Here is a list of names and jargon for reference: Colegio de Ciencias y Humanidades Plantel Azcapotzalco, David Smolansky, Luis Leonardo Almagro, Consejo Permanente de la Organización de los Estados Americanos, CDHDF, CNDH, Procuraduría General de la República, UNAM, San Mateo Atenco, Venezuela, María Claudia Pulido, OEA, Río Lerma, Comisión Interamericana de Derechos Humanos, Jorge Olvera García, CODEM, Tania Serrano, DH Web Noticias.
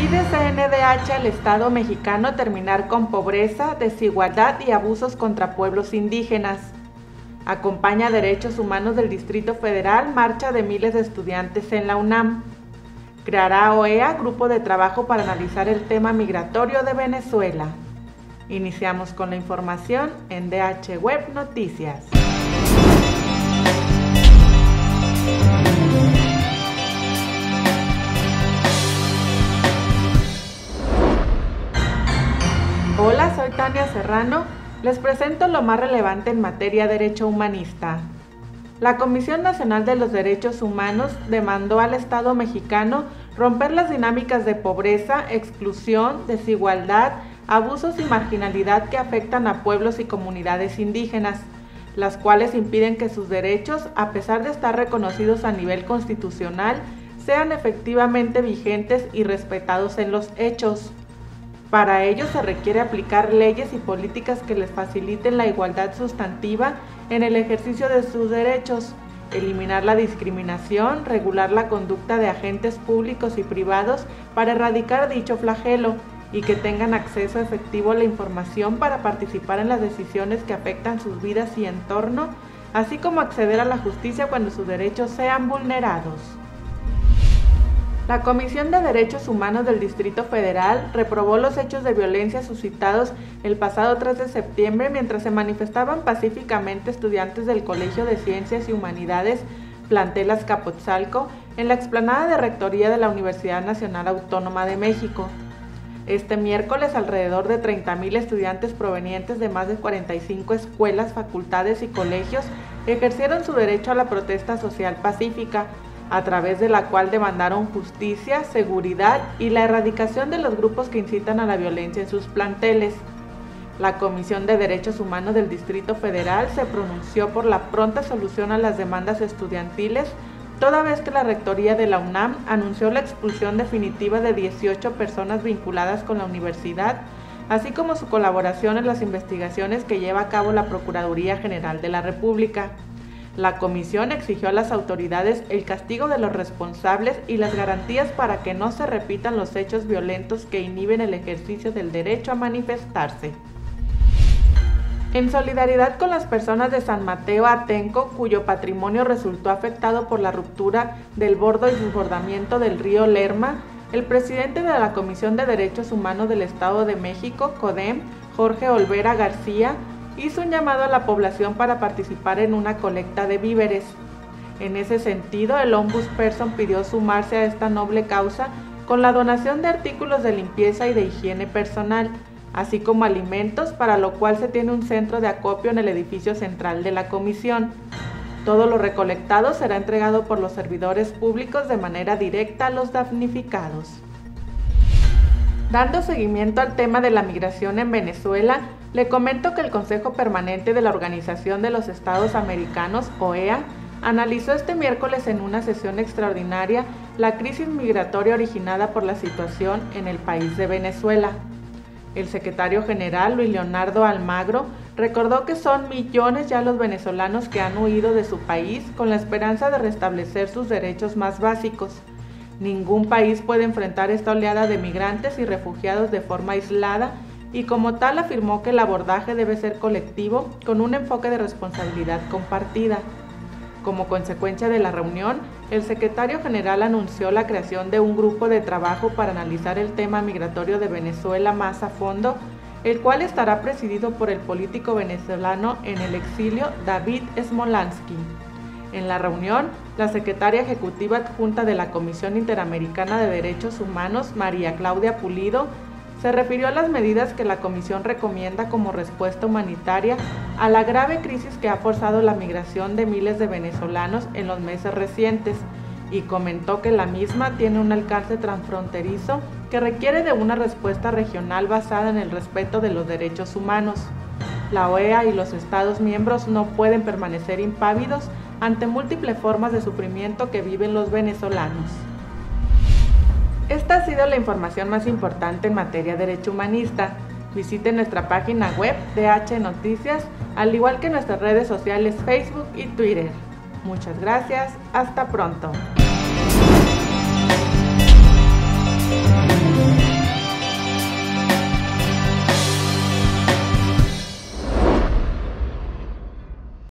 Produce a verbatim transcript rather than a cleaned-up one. Pide C N D H al Estado mexicano terminar con pobreza, desigualdad y abusos contra pueblos indígenas. Acompaña a Derechos Humanos del Distrito Federal marcha de miles de estudiantes en la UNAM. Creará O E A grupo de trabajo para analizar el tema migratorio de Venezuela. Iniciamos con la información en D H Web Noticias. Hola, soy Tania Serrano. Les presento lo más relevante en materia de derecho humanista. La Comisión Nacional de los Derechos Humanos demandó al Estado mexicano romper las dinámicas de pobreza, exclusión, desigualdad, abusos y marginalidad que afectan a pueblos y comunidades indígenas, las cuales impiden que sus derechos, a pesar de estar reconocidos a nivel constitucional, sean efectivamente vigentes y respetados en los hechos. Para ello se requiere aplicar leyes y políticas que les faciliten la igualdad sustantiva en el ejercicio de sus derechos, eliminar la discriminación, regular la conducta de agentes públicos y privados para erradicar dicho flagelo y que tengan acceso efectivo a la información para participar en las decisiones que afectan sus vidas y entorno, así como acceder a la justicia cuando sus derechos sean vulnerados. La Comisión de Derechos Humanos del Distrito Federal reprobó los hechos de violencia suscitados el pasado tres de septiembre mientras se manifestaban pacíficamente estudiantes del Colegio de Ciencias y Humanidades Plantel Azcapotzalco en la explanada de Rectoría de la Universidad Nacional Autónoma de México. Este miércoles, alrededor de treinta mil estudiantes provenientes de más de cuarenta y cinco escuelas, facultades y colegios ejercieron su derecho a la protesta social pacífica, a través de la cual demandaron justicia, seguridad y la erradicación de los grupos que incitan a la violencia en sus planteles. La Comisión de Derechos Humanos del Distrito Federal se pronunció por la pronta solución a las demandas estudiantiles, toda vez que la Rectoría de la UNAM anunció la expulsión definitiva de dieciocho personas vinculadas con la universidad, así como su colaboración en las investigaciones que lleva a cabo la Procuraduría General de la República. La comisión exigió a las autoridades el castigo de los responsables y las garantías para que no se repitan los hechos violentos que inhiben el ejercicio del derecho a manifestarse. En solidaridad con las personas de San Mateo Atenco, cuyo patrimonio resultó afectado por la ruptura del bordo y desbordamiento del río Lerma, el presidente de la Comisión de Derechos Humanos del Estado de México, CODEM, Jorge Olvera García, hizo un llamado a la población para participar en una colecta de víveres. En ese sentido, el ombudsperson pidió sumarse a esta noble causa con la donación de artículos de limpieza y de higiene personal, así como alimentos, para lo cual se tiene un centro de acopio en el edificio central de la comisión. Todo lo recolectado será entregado por los servidores públicos de manera directa a los damnificados. Dando seguimiento al tema de la migración en Venezuela, le comento que el Consejo Permanente de la Organización de los Estados Americanos, O E A, analizó este miércoles en una sesión extraordinaria la crisis migratoria originada por la situación en el país de Venezuela. El secretario general, Luis Leonardo Almagro, recordó que son millones ya los venezolanos que han huido de su país con la esperanza de restablecer sus derechos más básicos. Ningún país puede enfrentar esta oleada de migrantes y refugiados de forma aislada y como tal afirmó que el abordaje debe ser colectivo con un enfoque de responsabilidad compartida. Como consecuencia de la reunión, el secretario general anunció la creación de un grupo de trabajo para analizar el tema migratorio de Venezuela más a fondo, el cual estará presidido por el político venezolano en el exilio David Smolansky. En la reunión, la secretaria ejecutiva adjunta de la Comisión Interamericana de Derechos Humanos, María Claudia Pulido, se refirió a las medidas que la Comisión recomienda como respuesta humanitaria a la grave crisis que ha forzado la migración de miles de venezolanos en los meses recientes y comentó que la misma tiene un alcance transfronterizo que requiere de una respuesta regional basada en el respeto de los derechos humanos. La O E A y los Estados miembros no pueden permanecer impávidos ante múltiples formas de sufrimiento que viven los venezolanos. Esta ha sido la información más importante en materia de derecho humanista. Visite nuestra página web D H Noticias, al igual que nuestras redes sociales Facebook y Twitter. Muchas gracias, hasta pronto.